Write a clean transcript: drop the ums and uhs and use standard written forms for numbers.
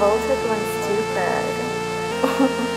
vote with one's stupid.